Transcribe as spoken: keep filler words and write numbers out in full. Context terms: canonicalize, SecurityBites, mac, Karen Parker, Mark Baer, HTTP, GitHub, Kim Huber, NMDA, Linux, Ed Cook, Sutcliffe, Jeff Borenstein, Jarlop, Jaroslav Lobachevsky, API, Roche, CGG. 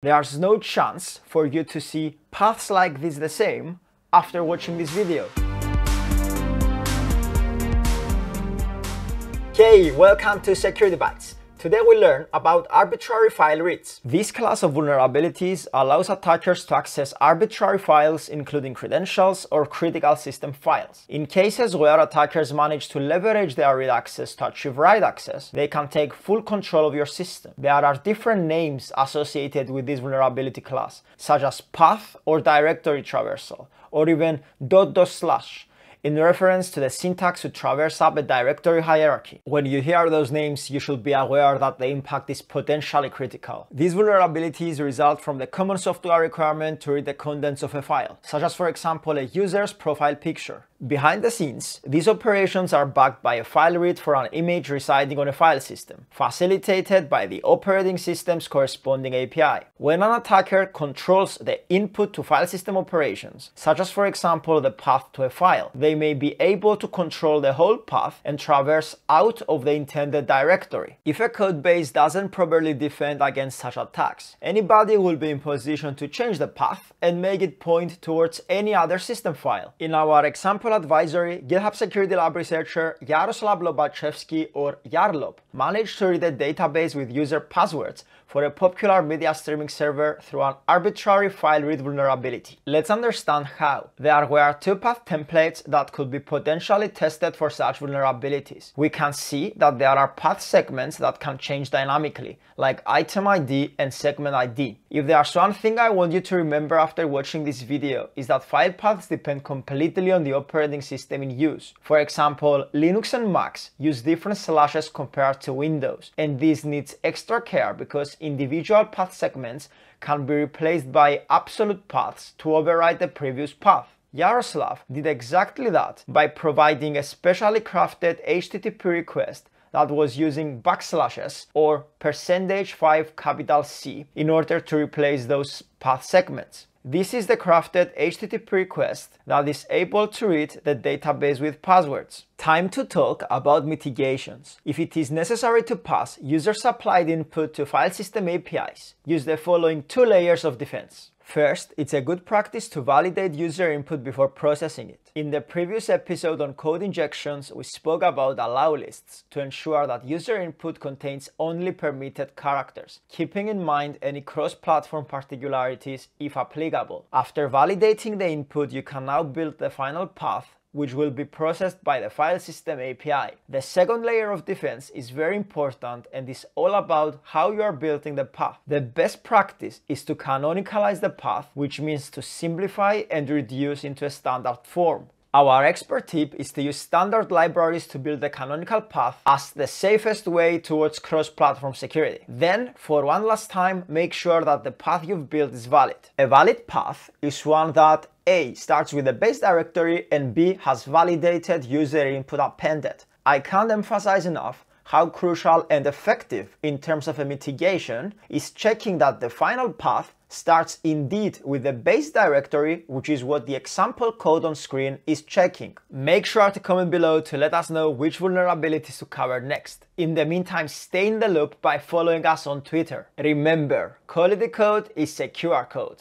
There's no chance for you to see paths like this the same after watching this video. Hey, welcome to SecurityBites. Today we learn about arbitrary file reads. This class of vulnerabilities allows attackers to access arbitrary files including credentials or critical system files. In cases where attackers manage to leverage their read access to achieve write access, they can take full control of your system. There are different names associated with this vulnerability class, such as path or directory traversal, or even dot dot slash, in reference to the syntax to traverse up a directory hierarchy. When you hear those names, you should be aware that the impact is potentially critical. These vulnerabilities result from the common software requirement to read the contents of a file, such as, for example, a user's profile picture. Behind the scenes, these operations are backed by a file read for an image residing on a file system, facilitated by the operating system's corresponding A P I. When an attacker controls the input to file system operations, such as, for example, the path to a file, they may be able to control the whole path and traverse out of the intended directory. If a codebase doesn't properly defend against such attacks, anybody will be in position to change the path and make it point towards any other system file. In our example advisory, GitHub Security Lab researcher Jaroslav Lobachevsky, or Jarlop, managed to read a database with user passwords for a popular media streaming server through an arbitrary file read vulnerability. Let's understand how. There were two path templates that could be potentially tested for such vulnerabilities. We can see that there are path segments that can change dynamically, like item I D and segment I D. If there's one thing I want you to remember after watching this video, is that file paths depend completely on the operating system in use. For example, Linux and Macs use different slashes compared to Windows, and this needs extra care because individual path segments can be replaced by absolute paths to override the previous path. Jaroslav did exactly that by providing a specially crafted H T T P request that was using backslashes or percent five capital C in order to replace those path segments. This is the crafted H T T P request that is able to read the database with passwords. Time to talk about mitigations. If it is necessary to pass user-supplied input to file system A P Is, use the following two layers of defense. First, it's a good practice to validate user input before processing it. In the previous episode on code injections, we spoke about allow lists to ensure that user input contains only permitted characters, keeping in mind any cross-platform particularities if applicable. After validating the input, you can now build the final path, which will be processed by the file system A P I. The second layer of defense is very important and is all about how you are building the path. The best practice is to canonicalize the path, which means to simplify and reduce into a standard form. Our expert tip is to use standard libraries to build the canonical path as the safest way towards cross-platform security. Then, for one last time, make sure that the path you've built is valid. A valid path is one that A starts with the base directory and B has validated user input appended. I can't emphasize enough how crucial and effective in terms of a mitigation is checking that the final path starts indeed with the base directory, which is what the example code on screen is checking. Make sure to comment below to let us know which vulnerabilities to cover next. In the meantime, stay in the loop by following us on Twitter. Remember, quality code is secure code.